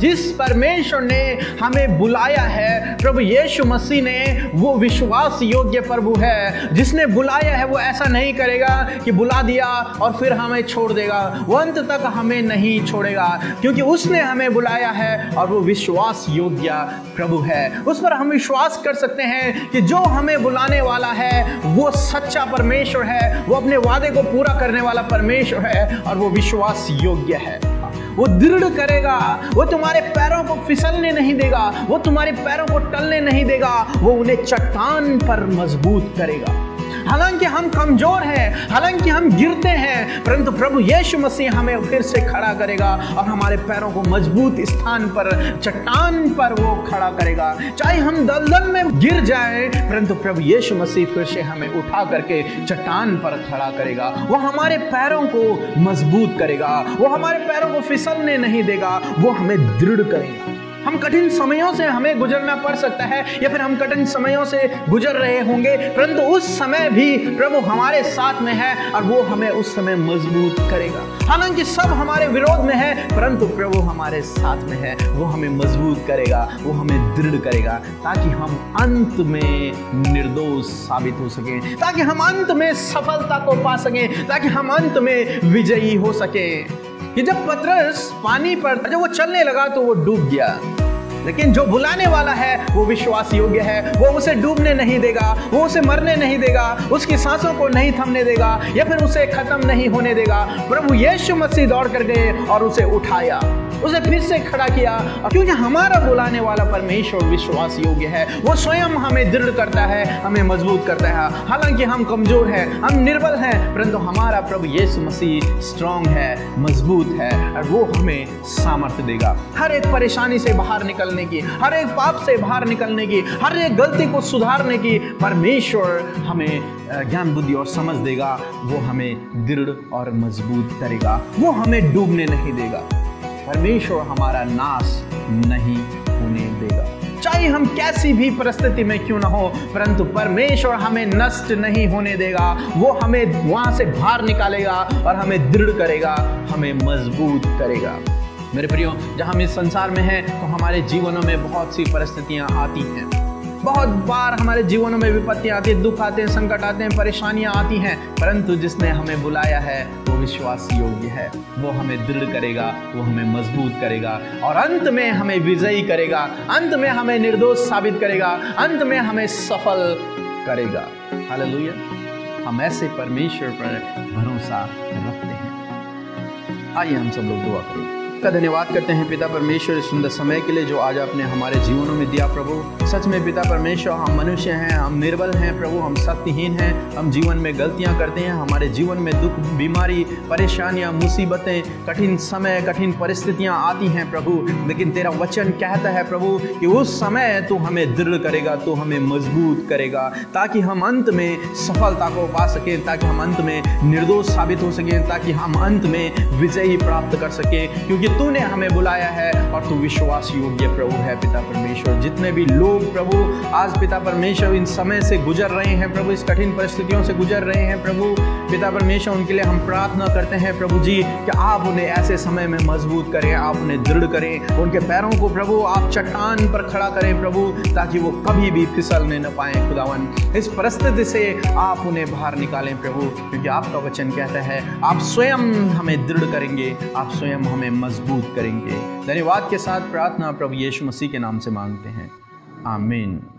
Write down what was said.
जिस परमेश्वर ने हमें बुलाया है, प्रभु यीशु मसीह ने, वो विश्वास योग्य प्रभु है। जिसने बुलाया है वो ऐसा नहीं करेगा कि बुला दिया और फिर हमें छोड़ देगा, वो अंत तक हमें नहीं छोड़ेगा, क्योंकि उसने हमें बुलाया है और वो विश्वास योग्य प्रभु है। उस पर हम विश्वास कर सकते हैं कि जो हमें बुलाने वाला है वो सच्चा परमेश्वर है, वो अपने वादे को पूरा करने वाला परमेश्वर है और वो विश्वास योग्य है। वो दृढ़ करेगा, वो तुम्हारे पैरों को फिसलने नहीं देगा, वो तुम्हारे पैरों को टलने नहीं देगा, वो उन्हें चट्टान पर मजबूत करेगा। हालांकि हम कमजोर हैं, हालांकि हम गिरते हैं, परंतु प्रभु यीशु मसीह हमें फिर से खड़ा करेगा और हमारे पैरों को मजबूत स्थान पर, चट्टान पर वो खड़ा करेगा। चाहे हम दलदल में गिर जाएं, परंतु प्रभु यीशु मसीह फिर से हमें उठा करके चट्टान पर खड़ा करेगा। वो हमारे पैरों को मजबूत करेगा, वो हमारे पैरों को फिसलने नहीं देगा, वो हमें दृढ़ करेगा। हम कठिन समयों से हमें गुजरना पड़ सकता है, या फिर हम कठिन समयों से गुजर रहे होंगे, परंतु उस समय भी प्रभु हमारे साथ में है और वो हमें उस समय मजबूत करेगा। हालांकि सब हमारे विरोध में है, परंतु प्रभु हमारे साथ में है, वो हमें मजबूत करेगा, वो हमें दृढ़ करेगा, ताकि हम अंत में निर्दोष साबित हो सकें, ताकि हम अंत में सफलता को पा सकें, ताकि हम अंत में विजयी हो सकें। कि जब पतरस पानी पर जब वो चलने लगा तो वो डूब गया, लेकिन जो बुलाने वाला है वो विश्वास योग्य है, वो उसे डूबने नहीं देगा, वो उसे मरने नहीं देगा, उसकी सांसों को नहीं थमने देगा या फिर उसे खत्म नहीं होने देगा। प्रभु यीशु मसीह दौड़ कर गए और उसे उठाया, उसे फिर से खड़ा किया, और क्योंकि हमारा बुलाने वाला परमेश्वर विश्वास योग्य है, वो स्वयं हमें दृढ़ करता है, हमें मजबूत करता है। हालांकि हम कमजोर हैं, हम निर्बल हैं, परंतु हमारा प्रभु यीशु मसीह स्ट्रांग है, मजबूत है, और वो हमें सामर्थ्य देगा हर एक परेशानी से बाहर निकलने की, हर एक पाप से बाहर निकलने की, हर एक गलती को सुधारने की। परमेश्वर हमें ज्ञान बुद्धि और समझ देगा, वो हमें दृढ़ और मजबूत करेगा, वो हमें डूबने नहीं देगा, परमेश्वर हमारा नाश नहीं होने देगा। चाहे हम कैसी भी परिस्थिति में क्यों ना हो, परंतु परमेश्वर हमें नष्ट नहीं होने देगा, वो हमें वहां से बाहर निकालेगा और हमें दृढ़ करेगा, हमें मजबूत करेगा। मेरे प्रियो, जहां हम इस संसार में हैं तो हमारे जीवनों में बहुत सी परिस्थितियां आती हैं, बहुत बार हमारे जीवनों में विपत्तियां आती है, दुख आते हैं, संकट आते हैं, परेशानियां आती हैं, परंतु जिसने हमें बुलाया है वो विश्वास योग्य है, वो हमें दृढ़ करेगा, वो हमें मजबूत करेगा और अंत में हमें विजयी करेगा, अंत में हमें निर्दोष साबित करेगा, अंत में हमें सफल करेगा। हालेलुया। हम ऐसे परमेश्वर पर भरोसा रखते हैं। आइए हम सब लोग दुआ करें। का धन्यवाद करते हैं पिता परमेश्वर इस सुंदर समय के लिए जो आज आपने हमारे जीवनों में दिया। प्रभु सच में पिता परमेश्वर, हम मनुष्य हैं, हम निर्बल हैं प्रभु, हम शक्तिहीन हैं, हम जीवन में गलतियां करते हैं, हमारे जीवन में दुख, बीमारी, परेशानियां, मुसीबतें, कठिन समय, कठिन परिस्थितियां आती हैं प्रभु, लेकिन तेरा वचन कहता है प्रभु कि उस समय तू हमें दृढ़ करेगा, तू हमें मजबूत करेगा, ताकि हम अंत में सफलता को पा सकें, ताकि हम अंत में निर्दोष साबित हो सकें, ताकि हम अंत में विजयी प्राप्त कर सकें, क्योंकि तूने हमें बुलाया है और तू विश्वास योग्य प्रभु है। पिता परमेश्वर जितने भी लोग प्रभु आज पिता परमेश्वर इन समय से गुजर रहे हैं प्रभु, इस कठिन परिस्थितियों से गुजर रहे हैं प्रभु, पिता परमेश्वर उनके लिए हम प्रार्थना करते हैं प्रभु जी कि आप उन्हें ऐसे समय में मजबूत करें, आप उन्हें दृढ़ करें, उनके पैरों को प्रभु आप चट्टान पर खड़ा करें प्रभु, ताकि वो कभी भी फिसलने न पाए खुदावन। इस परिस्थिति से आप उन्हें बाहर निकालें प्रभु, क्योंकि आपका वचन कहता है आप स्वयं हमें दृढ़ करेंगे, आप स्वयं हमें मजबूत करेंगे। धन्यवाद के साथ प्रार्थना प्रभु यीशु मसीह के नाम से मांगते हैं, आमीन।